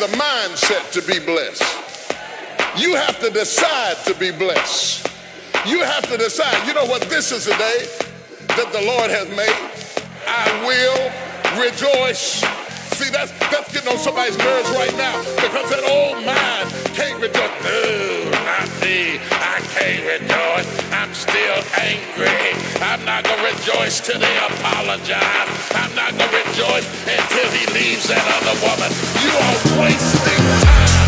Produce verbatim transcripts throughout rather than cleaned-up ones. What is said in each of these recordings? the mindset to be blessed. You have to decide to be blessed. You have to decide, you know what, this is the day that the Lord has made. I will rejoice. See, that's, that's getting on somebody's nerves right now because that old mind can't rejoice. No, not me. I can't rejoice. I'm still angry. I'm not going to rejoice till they apologize. I'm not going to rejoice until he leaves that other woman. You are wasting time.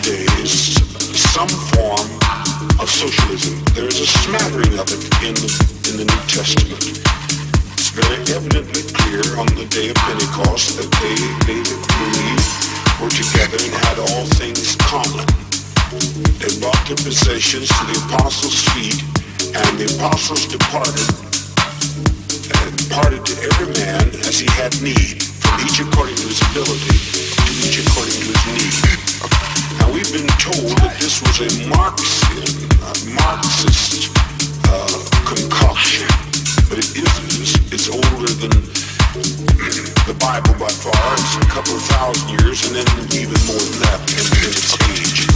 today is some form of socialism. There is a smattering of it in the, in the New Testament. It's very evidently clear on the day of Pentecost that they, they that believe were together and had all things common. They brought their possessions to the apostles' feet, and the apostles departed and parted to every man as he had need, from each according to his ability, to each according to his need. Now we've been told that this was a Marxian, a Marxist uh, concoction, but it isn't. It's older than the Bible by far. It's a couple of thousand years, and then even more than that in its age.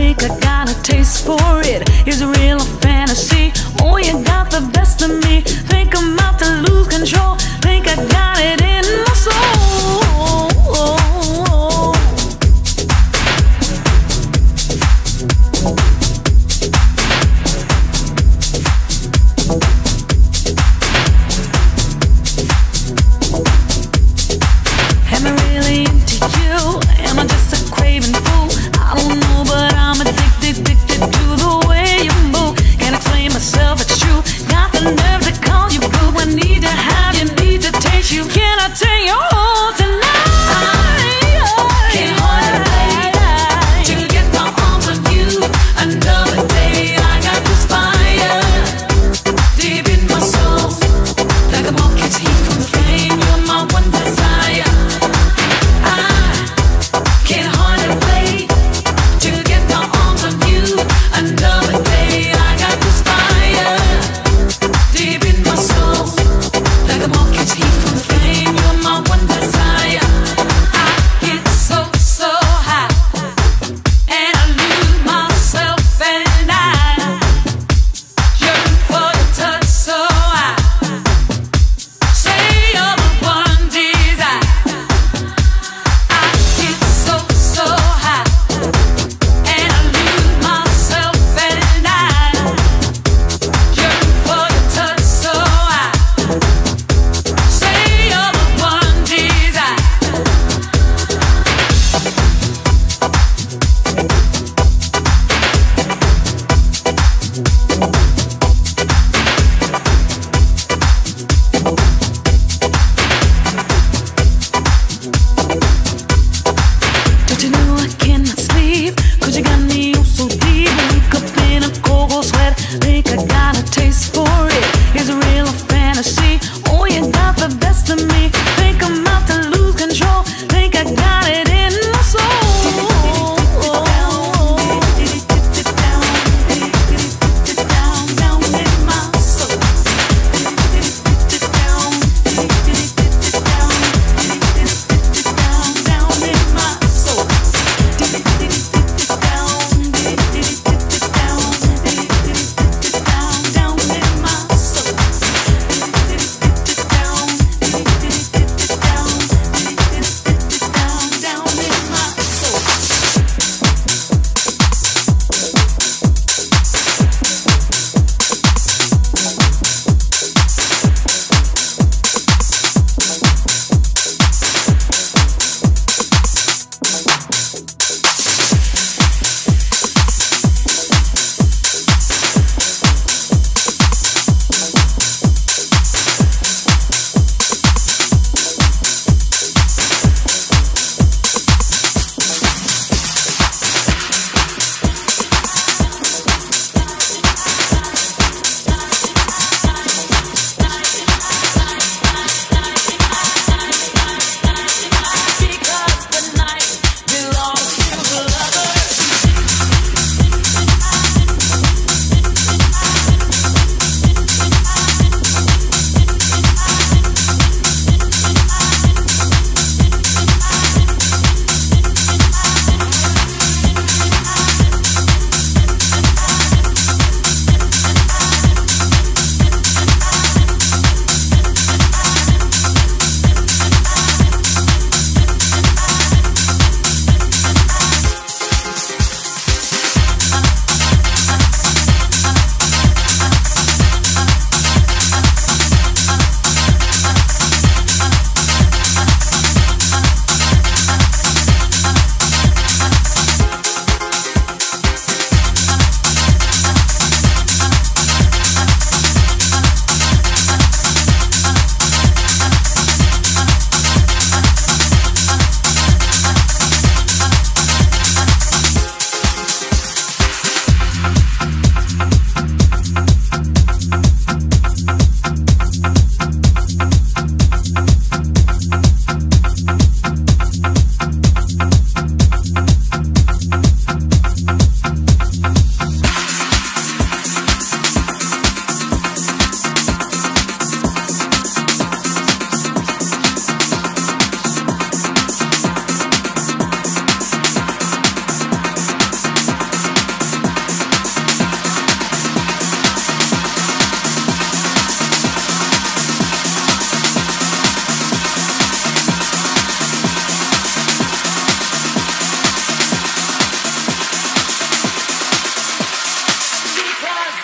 think I got a taste for it? Is it real or fantasy? Oh, you got the best of me. Think I'm about to lose control. Think I got it in my soul. Am I really into you? Am I just a craving fool? I don't know, but I'm addicted, addicted to the way you move. Can't explain myself, it's true. Got the nerve to call you boo. I need to have you, need to taste you. Can I take you home?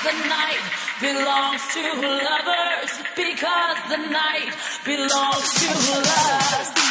the night belongs to lovers, because the night belongs to us.